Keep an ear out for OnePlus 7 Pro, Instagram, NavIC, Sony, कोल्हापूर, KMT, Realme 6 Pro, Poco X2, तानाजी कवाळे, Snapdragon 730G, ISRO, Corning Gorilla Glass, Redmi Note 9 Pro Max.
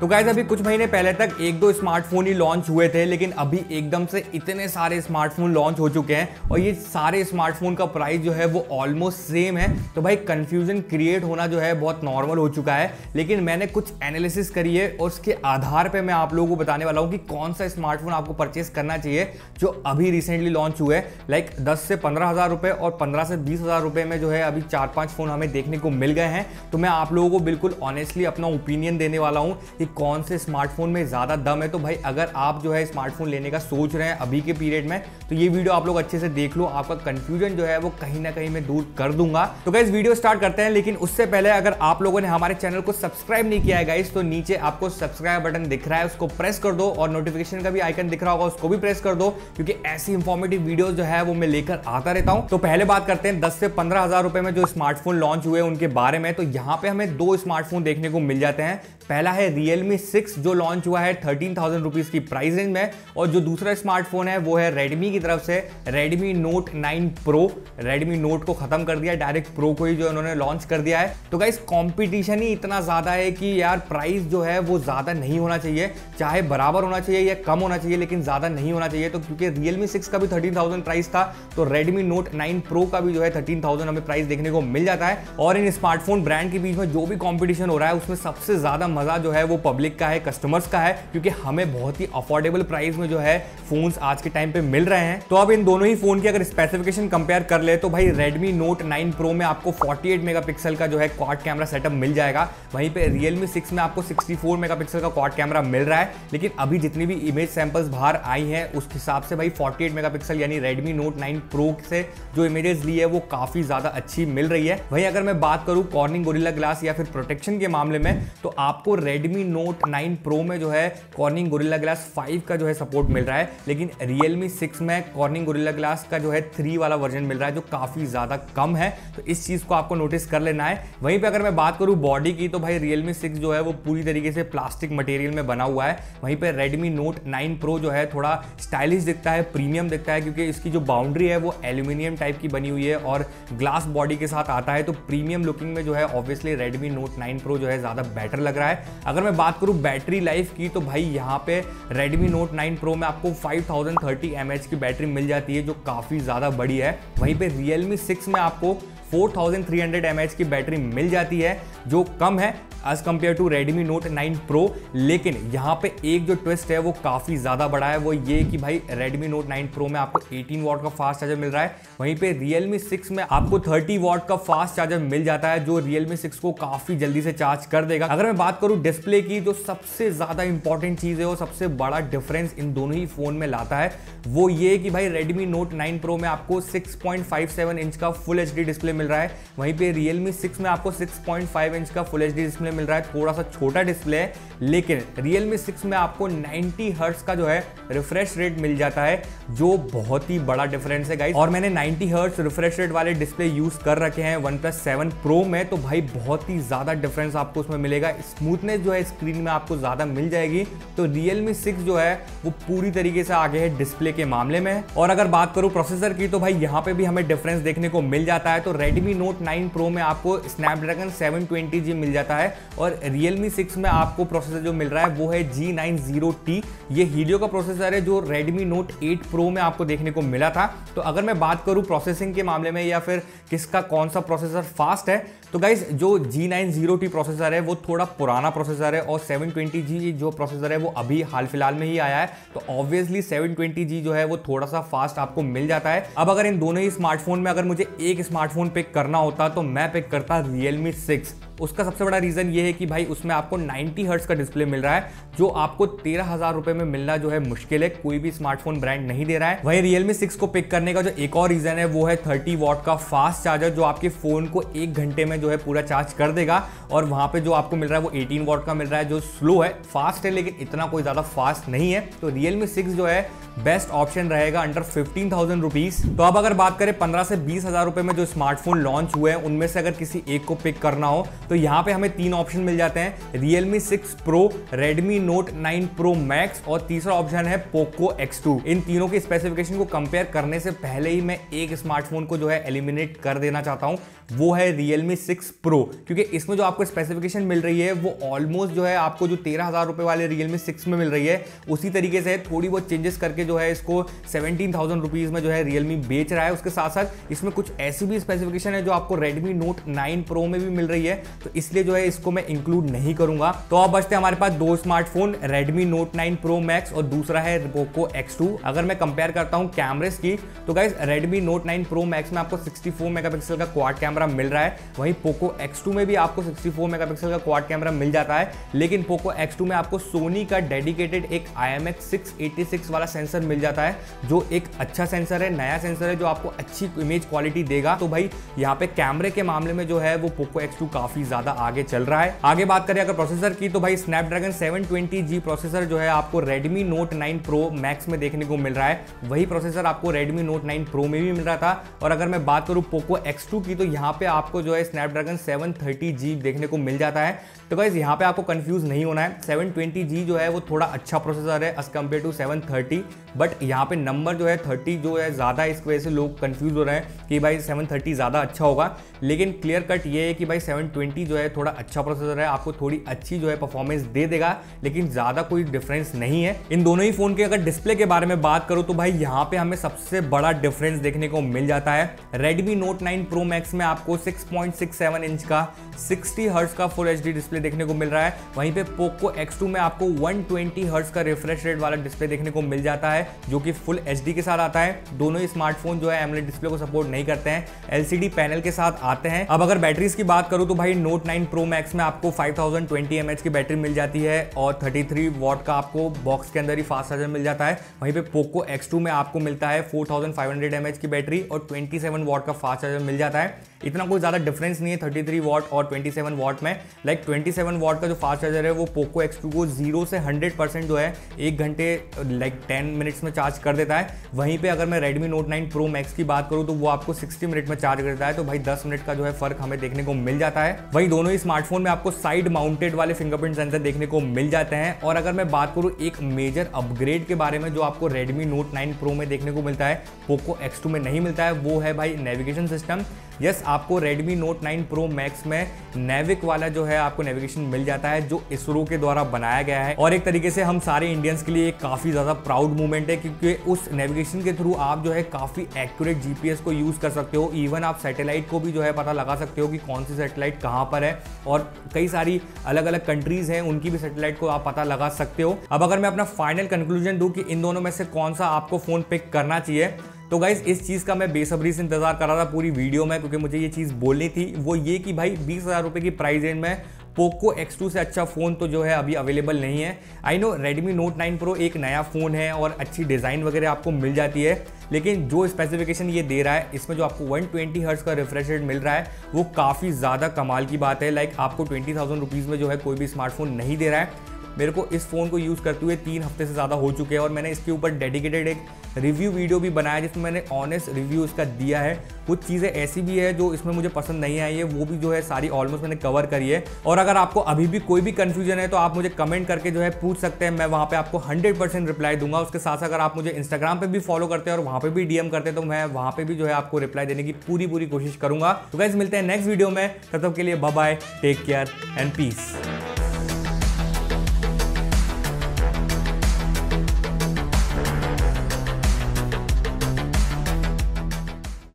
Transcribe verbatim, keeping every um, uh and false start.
तो गाइज अभी कुछ महीने पहले तक एक दो स्मार्टफोन ही लॉन्च हुए थे, लेकिन अभी एकदम से इतने सारे स्मार्टफोन लॉन्च हो चुके हैं और ये सारे स्मार्टफोन का प्राइस जो है वो ऑलमोस्ट सेम है। तो भाई कन्फ्यूजन क्रिएट होना जो है बहुत नॉर्मल हो चुका है। लेकिन मैंने कुछ एनालिसिस करी है और उसके आधार पर मैं आप लोगों को बताने वाला हूँ कि कौन सा स्मार्टफोन आपको परचेस करना चाहिए जो अभी रिसेंटली लॉन्च हुए। लाइक दस से पंद्रह हज़ार रुपये और पंद्रह से बीस हज़ार रुपये में जो है अभी चार पाँच फ़ोन हमें देखने को मिल गए हैं। तो मैं आप लोगों को बिल्कुल ऑनेस्टली अपना ओपिनियन देने वाला हूँ कि कौन से स्मार्टफोन में ज़्यादा दम है। तो भाई अगर आप जो है स्मार्टफोन लेने का सोच रहे हैं अभी के पीरियड में, तो ये वीडियो आप लोग अच्छे से देख लो, आपका कंफ्यूजन जो है वो कहीं ना कहीं मैं दूर कर दूंगा। तो गाइस वीडियो स्टार्ट करते हैं, लेकिन उससे पहले अगर आप लोगों ने हमारे चैनल को सब्सक्राइब नहीं किया है गाइस, तो नीचे आपको सब्सक्राइब बटन दिख रहा है, उसको प्रेस कर दो और नोटिफिकेशन का भी आइकन दिख रहा होगा, उसको भी प्रेस कर दो, क्योंकि ऐसी इंफॉर्मेटिव वीडियो जो है वो मैं लेकर आता रहता हूँ। तो पहले बात करते हैं दस से पंद्रह हज़ार रुपये में जो स्मार्टफोन लॉन्च हुए उनके बारे में। तो यहाँ पे हमें दो स्मार्टफोन देखने को मिल जाते हैं। पहला है Realme सिक्स जो लॉन्च हुआ है थर्टीन थाउजेंड रुपीज़ की प्राइस रेंज में, और जो दूसरा स्मार्टफोन है वो है Redmi की तरफ से Redmi Note nine Pro। Redmi Note को ख़त्म कर दिया, डायरेक्ट Pro को ही जो उन्होंने लॉन्च कर दिया है। तो गाइस कंपटीशन ही इतना ज़्यादा है कि यार प्राइस जो है वो ज़्यादा नहीं होना चाहिए, चाहे बराबर होना चाहिए या कम होना चाहिए, लेकिन ज़्यादा नहीं होना चाहिए। तो क्योंकि Realme सिक्स का भी थर्टीन थाउजेंड प्राइस था, तो Redmi Note नाइन Pro का भी जो है थर्टीन थाउजेंड हमें प्राइस देखने को मिल जाता है। और इन स्मार्टफोन ब्रांड के बीच में जो भी कॉम्पिटिशन हो रहा है उसमें सबसे ज़्यादा मज़ा जो है वो पब्लिक का है, कस्टमर्स का है, क्योंकि हमें बहुत ही अफोर्डेबल प्राइस में जो है फोन्स आज के टाइम पे मिल रहे हैं। तो अब इन दोनों ही फोन की अगर स्पेसिफिकेशन कंपेयर कर ले तो भाई Redmi Note नाइन Pro में आपको अड़तालीस मेगापिक्सल का जो है क्वाड कैमरा सेटअप मिल जाएगा, वहीं पे Realme सिक्स में आपको चौंसठ मेगापिक्सल का क्वाड कैमरा मिल रहा है। लेकिन अभी जितनी भी इमेज सैंपल्स बाहर आई हैं उसके हिसाब से भाई अड़तालीस मेगापिक्सल यानी Redmi Note नाइन Pro से जो इमेजेस ली है वो काफ़ी ज़्यादा अच्छी मिल रही है। वहीं अगर मैं बात करूँ Corning Gorilla Glass या फिर प्रोटेक्शन के मामले में, तो आपको Redmi Note नाइन Pro में जो है Corning Gorilla Glass फाइव का जो है सपोर्ट मिल रहा है, लेकिन Realme सिक्स में Corning Gorilla Glass का जो है थ्री वाला वर्जन मिल रहा है, जो काफ़ी ज़्यादा कम है। तो इस चीज़ को आपको नोटिस कर लेना है। वहीं पे अगर मैं बात करूँ बॉडी की, तो भाई Realme सिक्स जो है वो पूरी तरीके से प्लास्टिक मटेरियल में बना हुआ है। वहीं पे Redmi Note नाइन Pro जो है थोड़ा स्टाइलिश दिखता है, प्रीमियम दिखता है, क्योंकि इसकी जो बाउंड्री है वो एल्यूमिनियम टाइप की बनी हुई है और ग्लास बॉडी के साथ आता है। तो प्रीमियम लुकिंग में जो है obviously Redmi Note nine Pro जो है ज़्यादा बेटर लग रहा है। अगर मैं बात करूँ बैटरी लाइफ की, तो भाई यहाँ पे Redmi Note नाइन Pro में आपको फाइव थाउजेंड थर्टी एमएच की बैटरी मिल जाती है, जो काफ़ी ज़्यादा बड़ी है। वहीं पे Realme सिक्स में आपको four thousand three hundred MH की बैटरी मिल जाती है, जो कम है as compare to Redmi Note nine Pro। लेकिन यहाँ पे एक जो ट्विस्ट है वो काफ़ी ज़्यादा बड़ा है, वो ये कि भाई Redmi Note नाइन Pro में आपको अठारह वाट का फास्ट चार्जर मिल रहा है, वहीं पे Realme सिक्स में आपको तीस वाट का फास्ट चार्जर मिल जाता है, जो Realme सिक्स को काफ़ी जल्दी से चार्ज कर देगा। अगर मैं बात करूँ डिस्प्ले की, जो सबसे ज़्यादा इंपॉर्टेंट चीज़ है और सबसे बड़ा डिफरेंस इन दोनों ही फ़ोन में लाता है, वो ये कि भाई Redmi Note नाइन Pro में आपको six point five seven inch का फुल एच डी डिस्प्ले मिल रहा है, वहीं पे Realme सिक्स में आपको सिक्स पॉइंट फाइव इंच का फुल एच डी डिस्प्ले मिल रहा है। थोड़ा सा छोटा डिस्प्ले है, लेकिन Realme सिक्स में आपको नब्बे हर्ट्ज का जो है रिफ्रेश रेट मिल जाता है, जो बहुत ही बड़ा डिफरेंस है गाइस। और मैंने नब्बे हर्ट्ज रिफ्रेश रेट वाले डिस्प्ले यूज कर रखे हैं OnePlus सेवन Pro में, तो भाई बहुत ही ज़्यादा डिफरेंस आपको उसमें मिलेगा। स्मूथनेस जो है स्क्रीन में आपको ज़्यादा मिल जाएगी। तो Realme सिक्स जो है वो पूरी तरीके से आगे है डिस्प्ले के मामले में। और अगर बात करूँ प्रोसेसर की, तो भाई यहाँ पे भी हमें डिफरेंस देखने को मिल जाता है। तो Redmi Note नाइन Pro में आपको Snapdragon सेवन ट्वेंटी जी मिल जाता है और Realme सिक्स में आपको प्रोसेसर जो मिल रहा है वो है जी नाइन जीरो टी। ये हीलियो का प्रोसेसर है जो Redmi Note एट Pro में आपको देखने को मिला था। तो अगर मैं बात करूँ प्रोसेसिंग के मामले में या फिर किसका कौन सा प्रोसेसर फास्ट है, तो गाइज जो G nine zero T processor है वो थोड़ा पुराना प्रोसेसर है और सेवन ट्वेंटी जी जो प्रोसेसर है वो अभी हाल फिलहाल में ही आया है। तो ऑब्वियसली सेवन ट्वेंटी जी जो है वो थोड़ा सा फास्ट आपको मिल जाता है। अब अगर इन दोनों ही स्मार्टफोन में अगर मुझे एक स्मार्टफोन पिक करना होता तो मैं पिक करता Realme सिक्स। उसका सबसे बड़ा रीज़न ये है कि भाई उसमें आपको नब्बे हर्ट्ज का डिस्प्ले मिल रहा है, जो आपको तेरह हज़ार रुपये में मिलना जो है मुश्किल है, कोई भी स्मार्टफोन ब्रांड नहीं दे रहा है। वहीं Realme सिक्स को पिक करने का जो एक और रीज़न है वो है तीस वाट का फास्ट चार्जर, जो आपके फ़ोन को एक घंटे में जो है पूरा चार्ज कर देगा। और वहाँ पे जो आपको मिल रहा है वो अठारह वाट का मिल रहा है, जो स्लो है, फास्ट है, लेकिन इतना कोई ज़्यादा फास्ट नहीं है। तो Realme सिक्स जो है बेस्ट ऑप्शन रहेगा अंडर फिफ्टीन थाउजेंड रुपीज़। तो अब अगर बात करें पंद्रह से बीस हज़ार रुपये में जो स्मार्टफोन लॉन्च हुए हैं उनमें से अगर किसी एक को पिक करना हो, तो यहाँ पे हमें तीन ऑप्शन मिल जाते हैं, Realme six Pro, Redmi Note nine Pro Max और तीसरा ऑप्शन है Poco एक्स टू। इन तीनों के स्पेसिफिकेशन को कंपेयर करने से पहले ही मैं एक स्मार्टफोन को जो है एलिमिनेट कर देना चाहता हूँ, वो है Realme सिक्स Pro, क्योंकि इसमें जो आपको स्पेसिफिकेशन मिल रही है वो ऑलमोस्ट जो है आपको जो तेरह हजार रुपये वाले Realme सिक्स में मिल रही है उसी तरीके से थोड़ी बहुत चेंजेस करके जो है इसको सेवनटीन थाउजेंड रुपीज में जो है Realme बेच रहा है। उसके साथ साथ इसमें कुछ ऐसी भी स्पेसिफिकेशन है जो आपको Redmi Note नाइन Pro में भी मिल रही है, तो इसलिए जो है इसको मैं इंक्लूड नहीं करूंगा। तो अब बचते हैं हमारे पास दो smartphone, Redmi Note nine Pro Max और दूसरा है Poco एक्स टू। अगर मैं कंपेयर करता हूं कैमरेस की, तो guys Redmi Note nine Pro Max में आपको सिक्सटी फोर मेगापिक्सल का क्वाड कैमरा मिल रहा है, वहीं Poco एक्स टू में भी आपको सिक्सटी फोर मेगापिक्सल का क्वाड कैमरा मिल जाता है, लेकिन Poco एक्स टू में आपको सोनी का डेडिकेटेड एक I M X six eight six वाला सेंसर मिल जाता है, जो एक अच्छा सेंसर है, नया सेंसर है जो आपको अच्छी इमेज क्वालिटी देगा। तो भाई यहाँ पे कैमरे के मामले में जो है वो Poco एक्स टू काफी ज्यादा आगे चल रहा है। आगे बात करें अगर प्रोसेसर की, तो भाई Snapdragon seven twenty G processor जो है आपको Redmi Note nine Pro Max में देखने को मिल रहा है, वही प्रोसेसर आपको Redmi Note नाइन Pro में भी मिल रहा था। और अगर मैं बात करूं Poco एक्स टू की, तो यहाँ पे आपको जो है Snapdragon सेवन थर्टी जी देखने को मिल जाता है। तो गाइस यहाँ पे आपको कंफ्यूज नहीं होना है, सेवन ट्वेंटी जी जो है वो थोड़ा अच्छा प्रोसेसर है as compare to seven thirty, but यहाँ पे नंबर जो है थर्टी जो है ज्यादा, इस वजह से लोग कंफ्यूज हो रहे हैं कि भाई सेवन थर्टी ज्यादा अच्छा होगा, लेकिन क्लियर कट ये है कि भाई सेवन ट्वेंटी जो है थोड़ा अच्छा प्रोसेसर है, आपको थोड़ी अच्छी जो है परफॉर्मेंस दे देगा, लेकिन ज़्यादा कोई डिफरेंस नहीं है। इन दोनों ही फ़ोन के अगर डिस्प्ले के बारे में बात करूँ, तो भाई यहाँ पे हमें सबसे बड़ा डिफरेंस देखने को मिल जाता है। Redmi Note nine Pro Max में आपको six point six seven inch का सिक्सटी हर्ट्ज का फुल एचडी डिस्प्ले देखने को मिल रहा है, वहीं पे Poco एक्स टू में आपको वन ट्वेंटी हर्ट्ज का रिफ्रेश रेट वाला डिस्प्ले देखने को मिल जाता है, जो कि फुल एचडी के साथ आता है। दोनों ही स्मार्टफोन जो है एमोलेड डिस्प्ले को सपोर्ट नहीं करते हैं, एलसीडी पैनल के साथ आते हैं। अब अगर बैटरीज की बात करूँ, तो भाई Note नाइन Pro Max में आपको फाइव थाउजेंड ट्वेंटी एमएएच की बैटरी मिल जाती है और थर्टी थ्री वॉट का आपको बॉक्स के अंदर ही फास्ट चार्जर मिल जाता है। वहीं पे Poco एक्स टू में आपको मिलता है four thousand five hundred mAh की बैटरी और ट्वेंटी सेवन वॉट का फास्ट चार्जर मिल जाता है। इतना कोई ज़्यादा डिफरेंस नहीं है थर्टी थ्री वॉट और ट्वेंटी सेवन वॉट में। लाइक ट्वेंटी सेवन वॉट का जो फास्ट चार्जर है वो Poco एक्स टू को जीरो से हंड्रेड परसेंट जो है एक घंटे लाइक टेन मिनट्स में चार्ज कर देता है। वहीं पे अगर मैं Redmi Note nine Pro Max की बात करूँ, तो वो आपको सिक्सटी मिनट में चार्ज करता है, तो भाई दस मिनट का जो है फर्क हमें देखने को मिल जाता है। वहीं दोनों ही स्मार्टफोन में आपको साइड माउंटेड वाले फिंगरप्रिंट सेंसर देखने को मिल जाते हैं। और अगर मैं बात करूँ एक मेजर अपग्रेड के बारे में जो आपको Redmi Note नाइन Pro में देखने को मिलता है, Poco एक्स टू में नहीं मिलता है, वो है भाई नेविगेशन सिस्टम। यस, आपको Redmi Note nine Pro Max में NavIC वाला जो है आपको नेविगेशन मिल जाता है, जो इसरो के द्वारा बनाया गया है, और एक तरीके से हम सारे इंडियंस के लिए एक काफ़ी ज़्यादा प्राउड मूवमेंट है, क्योंकि उस नेविगेशन के थ्रू आप जो है काफ़ी एक्यूरेट जीपीएस को यूज़ कर सकते हो। इवन आप सैटेलाइट को भी जो है पता लगा सकते हो कि कौन सी सैटेलाइट कहाँ पर है, और कई सारी अलग अलग कंट्रीज़ हैं उनकी भी सैटेलाइट को आप पता लगा सकते हो। अब अगर मैं अपना फाइनल कंक्लूजन दूँ कि इन दोनों में से कौन सा आपको फ़ोन पिक करना चाहिए, तो गाइज इस चीज़ का मैं बेसब्री से इंतजार कर रहा था पूरी वीडियो में, क्योंकि मुझे ये चीज़ बोलनी थी, वो ये कि भाई बीस हज़ार रुपये की प्राइस रेंज में Poco एक्स टू से अच्छा फ़ोन तो जो है अभी अवेलेबल नहीं है। I know Redmi Note nine Pro एक नया फ़ोन है और अच्छी डिज़ाइन वगैरह आपको मिल जाती है, लेकिन जो स्पेसिफिकेशन ये दे रहा है इसमें जो आपको वन ट्वेंटी हर्ट्ज का रिफ्रेश रेट मिल रहा है वो काफ़ी ज़्यादा कमाल की बात है। लाइक आपको ट्वेंटी थाउजेंड रुपीज़ में जो है कोई भी स्मार्टफोन नहीं दे रहा है। मेरे को इस फ़ोन को यूज़ करते हुए तीन हफ्ते से ज़्यादा हो चुके हैं, और मैंने इसके ऊपर डेडिकेटेड एक रिव्यू वीडियो भी बनाया जिसमें मैंने ऑनेस्ट रिव्यू इसका दिया है। कुछ चीज़ें ऐसी भी है जो इसमें मुझे पसंद नहीं आई है, वो भी जो है सारी ऑलमोस्ट मैंने कवर करी है। और अगर आपको अभी भी कोई भी कन्फ्यूजन है तो आप मुझे कमेंट करके जो है पूछ सकते हैं, मैं वहाँ पर आपको हंड्रेड परसेंट रिप्लाई दूंगा। उसके साथ अगर आप मुझे इंस्टाग्राम पर भी फॉलो करते हैं और वहाँ पर भी डीएम करते हैं तो मैं वहाँ पर भी जो है आपको रिप्लाई देने की पूरी पूरी कोशिश करूँगा। तो गाइस मिलते हैं नेक्स्ट वीडियो में, तब तक के लिए bye bye, take care and piece.